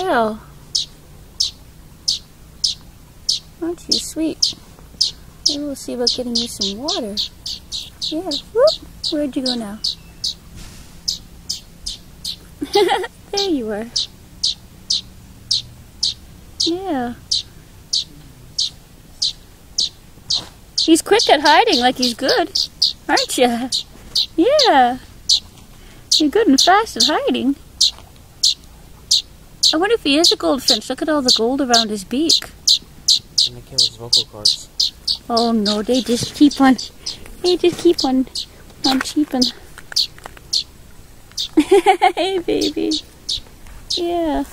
will. Aren't you sweet? Maybe we'll see about getting you some water. Yeah. Whoop. Where'd you go now? There you are. Yeah. He's quick at hiding, like he's good, aren't you? Yeah. You're good and fast at hiding. I wonder if he is a goldfinch. Look at all the gold around his beak. And they came with vocal cords. Oh no, they just keep on. They just keep on cheeping. Hey baby. Yeah.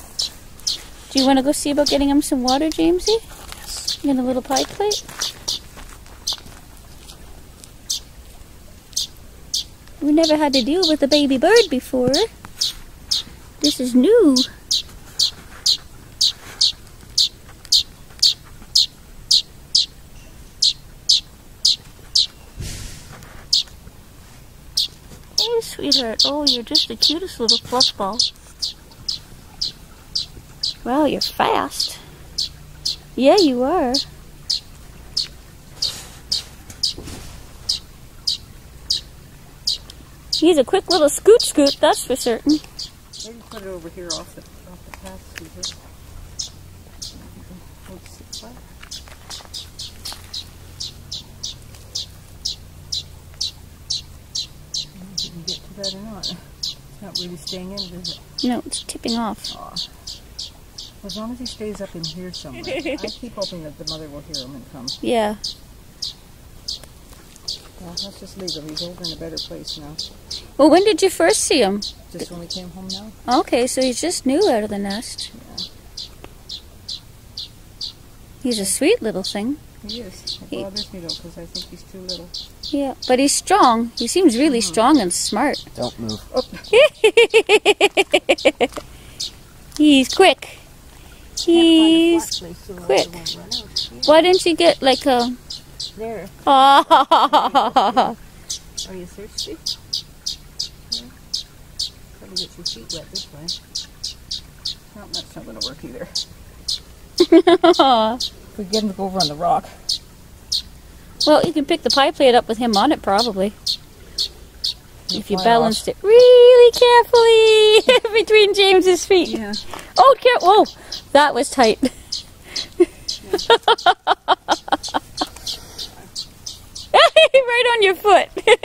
Do you want to go see about getting him some water, Jamesy? In a little pie plate? We never had to deal with a baby bird before. This is new. Hey, sweetheart. Oh, you're just the cutest little fluff ball. Wow, you're fast. Yeah, you are. He's a quick little scoot-scoot, that's for certain. Maybe put it over here off the path. Can you get to that or not? It's not really staying in, is it? No, it's tipping off. Aw. As long as he stays up in here somewhere. I keep hoping that the mother will hear him and come. Yeah. Well, let's just leave him. He's over in a better place now. Well, when did you first see him? Just when we came home now. Okay, so he's just new out of the nest. Yeah. He's a sweet little thing. He is. It bothers me though, because I think he's too little. Yeah, but he's strong. He seems really strong and smart. Don't move. Oh. He's quick. He's quick. Why didn't you get like a... There. Oh. Are you thirsty? Probably get your feet wet this way. No, that's not going to work either. If we get him to go over on the rock. Well, you can pick the pie plate up with him on it, probably. If you balanced it really carefully between James's feet. Yeah. Oh, whoa! That was tight. Right on your foot. Well,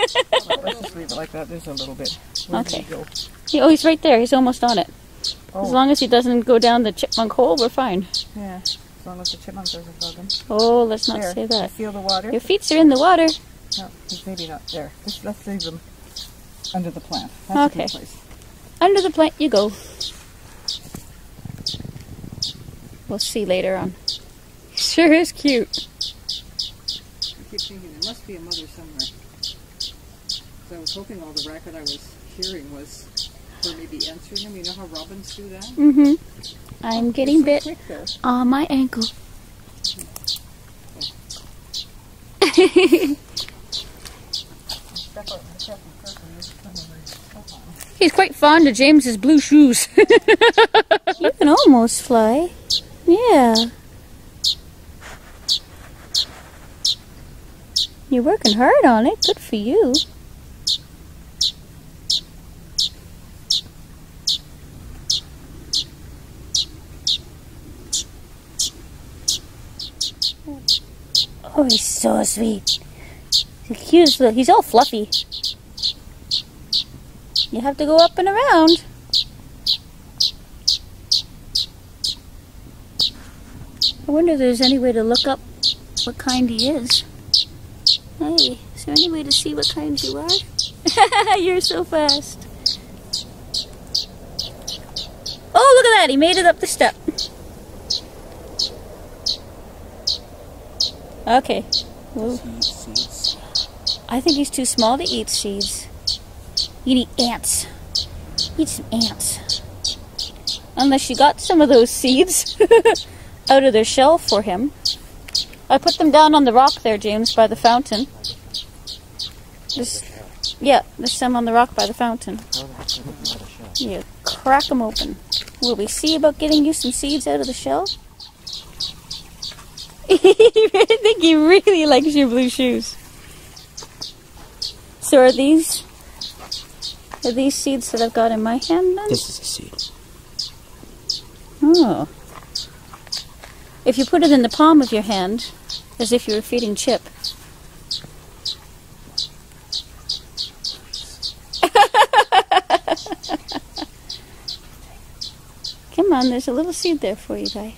let's just leave it like that. There's a little bit. Where okay. Did he go? Oh, he's right there. He's almost on it. Oh. As long as he doesn't go down the chipmunk hole, we're fine. Yeah. As long as the chipmunk doesn't bug him. Oh, let's not say that. Feel the water. Your feet are in the water. No, he's maybe not there. Let's leave him under the plant. That's okay. A good place. Under the plant you go. We'll see later on. Sure is cute. I keep thinking there must be a mother somewhere. So I was hoping all the racket I was hearing was for maybe answering them. You know how robins do that? Mm-hmm. I'm getting bit on my ankle. He's quite fond of James's blue shoes. You can almost fly. Yeah. You're working hard on it. Good for you. Oh, he's so sweet. He's cute. Look, he's all fluffy. You have to go up and around. I wonder if there's any way to look up what kind he is. Hey, is there any way to see what kind you are? You're so fast. Oh, look at that. He made it up the step. Okay. Whoa. I think he's too small to eat seeds. You need ants. Eat some ants. Unless you got some of those seeds out of their shell for him. I put them down on the rock there, James, by the fountain. This, rocks? Yeah, there's some on the rock by the fountain. Yeah, crack them open. Will we see about getting you some seeds out of the shell? I think he really likes your blue shoes. So are these seeds that I've got in my hand then? This is a seed. Oh. If you put it in the palm of your hand, as if you were feeding Chip. Come on, there's a little seed there for you, Di.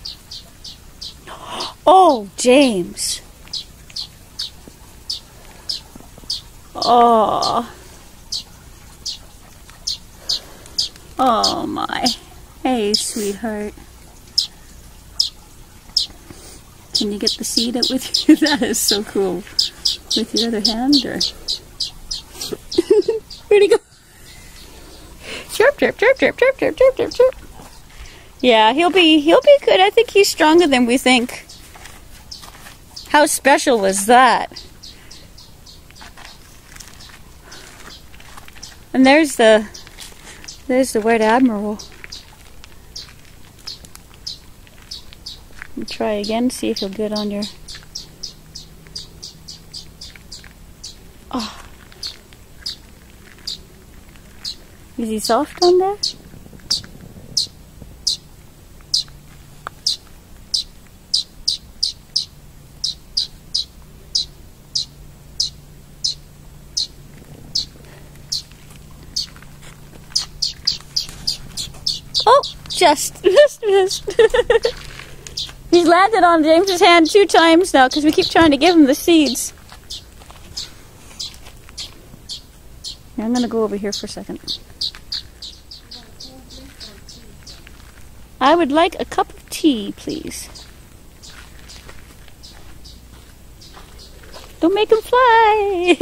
Oh, James. Oh. Oh, my. Hey, sweetheart. Can you get the seed out with you? That is so cool. With your other hand, or... Where'd he go? Chirp, chirp, chirp, chirp, chirp, chirp, chirp, chirp, chirp. Yeah, he'll be good. I think he's stronger than we think. How special was that? And there's the White Admiral. We'll try again, see if he'll get on your... Oh. Is he soft on there? Oh, just. He's landed on James's hand 2 times now because we keep trying to give him the seeds. Now I'm going to go over here for a second. I would like a cup of tea, please. Don't make him fly!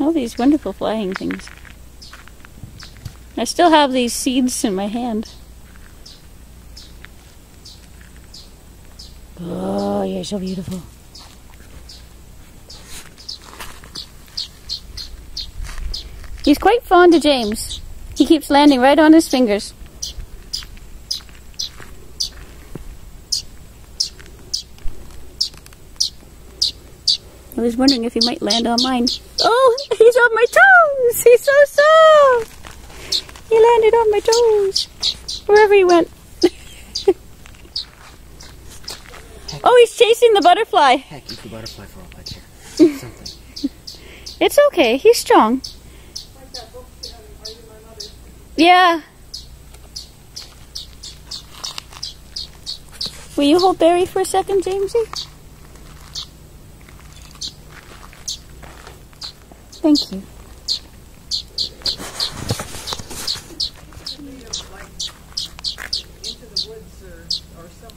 All these wonderful flying things. I still have these seeds in my hand. Oh, you're so beautiful. He's quite fond of James. He keeps landing right on his fingers. I was wondering if he might land on mine. Oh, he's on my toes! He's so soft! He landed on my toes. Wherever he went. Oh, he's chasing the butterfly. Heck, he's the butterfly for all I care. Something. It's okay, he's strong. Yeah. Will you hold Barry for a second, Jamesy? Thank you.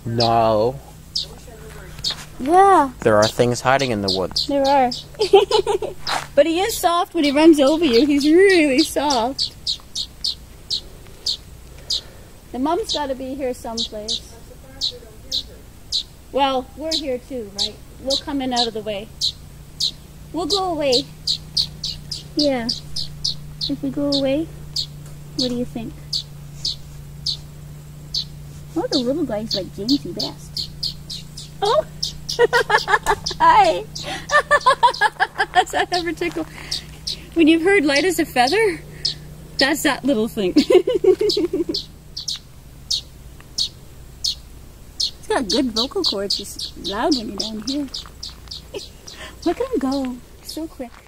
No. Yeah. There are things hiding in the woods. There are. But he is soft when he runs over you. He's really soft. The mom's got to be here someplace. Well, we're here too, right? We'll come in out of the way. We'll go away. Yeah. If we go away, what do you think? Oh, the little guy's like Jamesy best. Oh! Hi! That's that ever tickle. When you've heard light as a feather, that's that little thing. He's got good vocal cords. He's loud when you're down here. Look at him go. So quick.